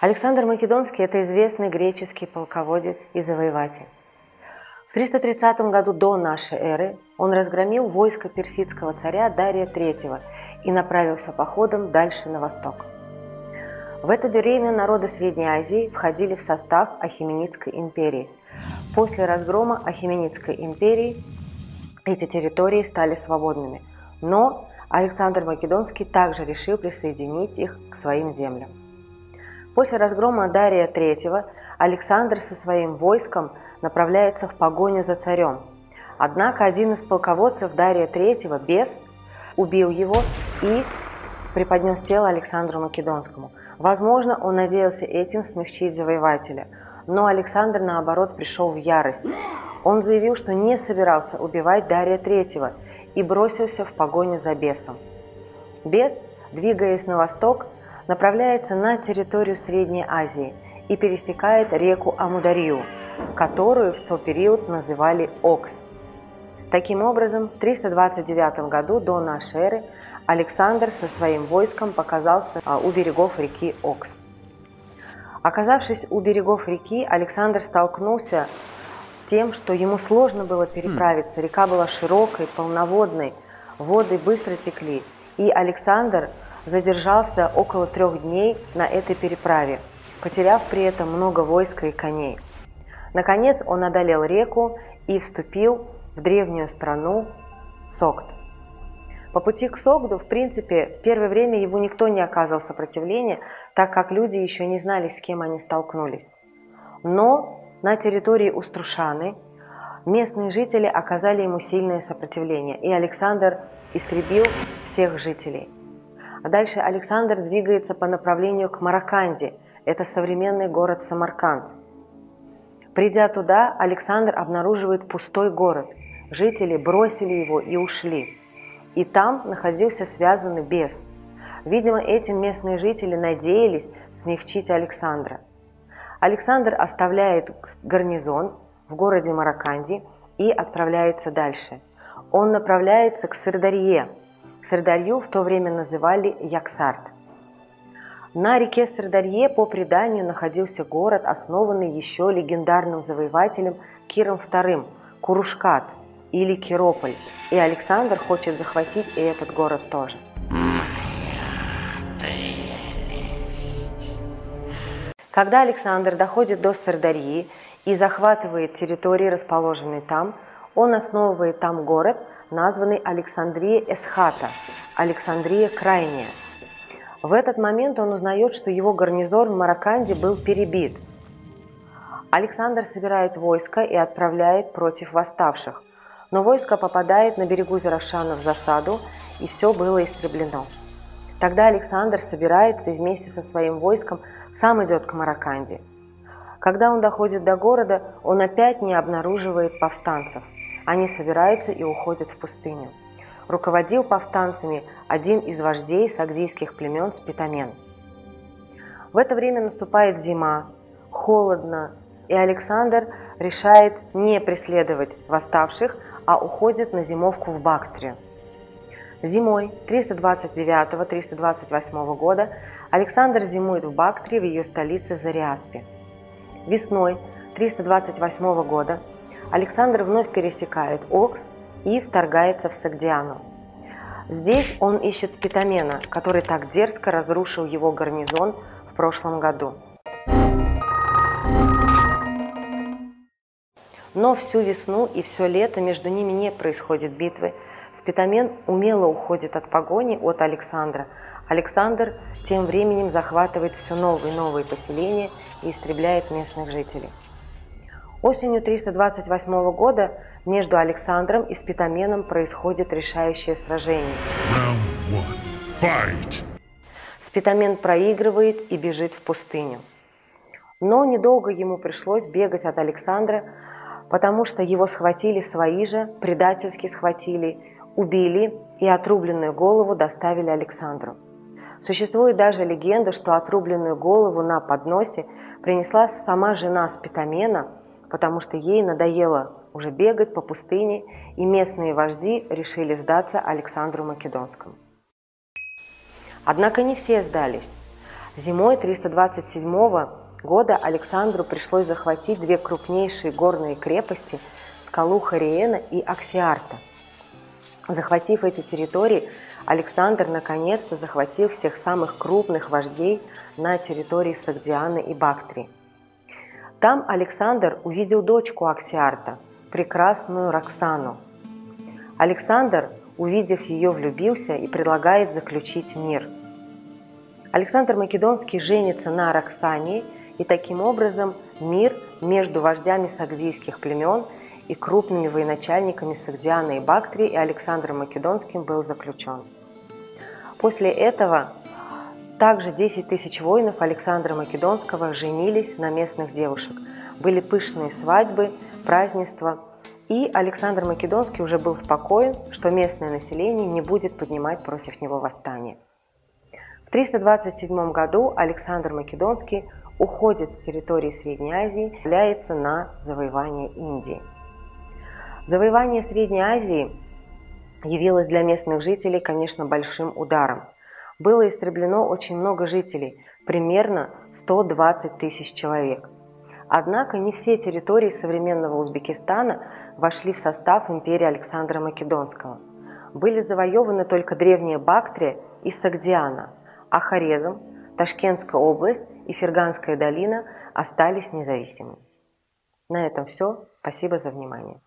Александр Македонский – это известный греческий полководец и завоеватель. В 330 году до нашей эры он разгромил войско персидского царя Дария III и направился походом дальше на восток. В это время народы Средней Азии входили в состав Ахеменидской империи. После разгрома Ахеменидской империи эти территории стали свободными, но Александр Македонский также решил присоединить их к своим землям. После разгрома Дария III Александр со своим войском направляется в погоню за царем. Однако один из полководцев Дария III, Бес, убил его и преподнес тело Александру Македонскому. Возможно, он надеялся этим смягчить завоевателя, но Александр, наоборот, пришел в ярость. Он заявил, что не собирался убивать Дария III и бросился в погоню за Бесом. Бес, двигаясь на восток, направляется на территорию Средней Азии и пересекает реку Амударью, которую в тот период называли Окс. Таким образом, в 329 году до нашей эры Александр со своим войском показался у берегов реки Окс. Оказавшись у берегов реки, Александр столкнулся с тем, что ему сложно было переправиться. Река была широкой, полноводной, воды быстро текли, и Александр задержался около 3 дней на этой переправе, потеряв при этом много войска и коней. Наконец он одолел реку и вступил в древнюю страну Согд. По пути к Согду, в принципе, в первое время ему никто не оказывал сопротивления, так как люди еще не знали, с кем они столкнулись. Но на территории Уструшаны местные жители оказали ему сильное сопротивление, и Александр истребил всех жителей. А дальше Александр двигается по направлению к Мараканди, это современный город Самарканд. Придя туда, Александр обнаруживает пустой город, жители бросили его и ушли. И там находился связанный бес. Видимо, этим местные жители надеялись смягчить Александра. Александр оставляет гарнизон в городе Мараканди и отправляется дальше. Он направляется к Сырдарье. Сырдарью в то время называли Яксарт. На реке Сырдарье по преданию находился город, основанный еще легендарным завоевателем Киром II – Курушкат или Кирополь, и Александр хочет захватить и этот город тоже. Когда Александр доходит до Сырдарьи и захватывает территории, расположенные там, он основывает там город, названный Александрия Эсхата, Александрия Крайняя. В этот момент он узнает, что его гарнизон в Мараканде был перебит. Александр собирает войско и отправляет против восставших, но войско попадает на берегу Зеравшана в засаду, и все было истреблено. Тогда Александр собирается и вместе со своим войском сам идет к Мараканде. Когда он доходит до города, он опять не обнаруживает повстанцев. Они собираются и уходят в пустыню. Руководил повстанцами один из вождей сагдвийских племен Спитамен. В это время наступает зима, холодно, и Александр решает не преследовать восставших, а уходит на зимовку в Бактрию. Зимой 329–328 года Александр зимует в Бактрии, в ее столице Зариаспе. Весной 328 года Александр вновь пересекает Окс и вторгается в Согдиану. Здесь он ищет Спитамена, который так дерзко разрушил его гарнизон в прошлом году. Но всю весну и все лето между ними не происходит битвы. Спитамен умело уходит от погони от Александра. Александр тем временем захватывает все новые и новые поселения и истребляет местных жителей. Осенью 328 года между Александром и Спитаменом происходит решающее сражение. Спитамен проигрывает и бежит в пустыню. Но недолго ему пришлось бегать от Александра, потому что его схватили свои же, предательски схватили, убили и отрубленную голову доставили Александру. Существует даже легенда, что отрубленную голову на подносе принесла сама жена Спитамена, потому что ей надоело уже бегать по пустыне, и местные вожди решили сдаться Александру Македонскому. Однако не все сдались. Зимой 327 года Александру пришлось захватить две крупнейшие горные крепости Скалуха-Риена и Аксиарта. Захватив эти территории, Александр наконец-то захватил всех самых крупных вождей на территории Согдианы и Бактрии. Там Александр увидел дочку Аксиарта, прекрасную Роксану. Александр, увидев ее, влюбился и предлагает заключить мир. Александр Македонский женится на Роксане, и таким образом мир между вождями сагдвийских племен и крупными военачальниками Согдианы и Бактрии и Александром Македонским был заключен. После этого также 10 тысяч воинов Александра Македонского женились на местных девушек. Были пышные свадьбы, празднества, и Александр Македонский уже был спокоен, что местное население не будет поднимать против него восстание. В 327 году Александр Македонский уходит с территории Средней Азии, отправляется на завоевание Индии. Завоевание Средней Азии явилось для местных жителей, конечно, большим ударом. Было истреблено очень много жителей, примерно 120 тысяч человек. Однако не все территории современного Узбекистана вошли в состав империи Александра Македонского. Были завоеваны только древняя Бактрия и Согдиана, а Хорезм, Ташкентская область и Ферганская долина остались независимыми. На этом все. Спасибо за внимание.